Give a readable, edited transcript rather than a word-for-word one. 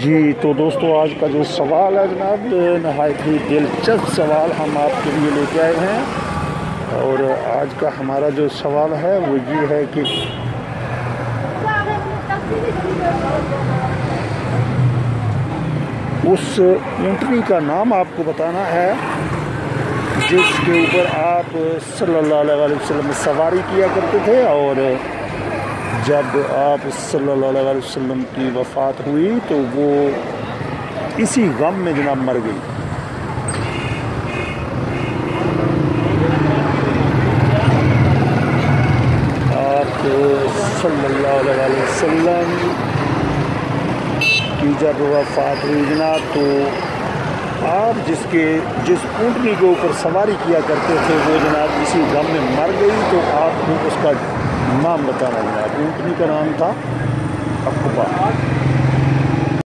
जी तो दोस्तों, आज का जो सवाल है जनाब, नहायत ही दिलचस्प सवाल हम आपके लिए लेके आए हैं। और आज का हमारा जो सवाल है वो ये है कि उस एंट्री का नाम आपको बताना है जिसके ऊपर आप सल्लल्लाहु अलैहि वसल्लम सवारी किया करते थे। और जब आप सल्लल्लाहु अलैहि वसल्लम की वफ़ात हुई तो वो इसी गम में जनाब मर गई। आप सल्लल्लाहु अलैहि वसल्लम की जब वफ़ात हुई जनाब, तो आप जिस ऊँटनी के ऊपर सवारी किया करते थे वो जनाब इसी गम में मर गई। तो आपको उसका नाम बताना है। ऊँटनी का नाम था अक्बा।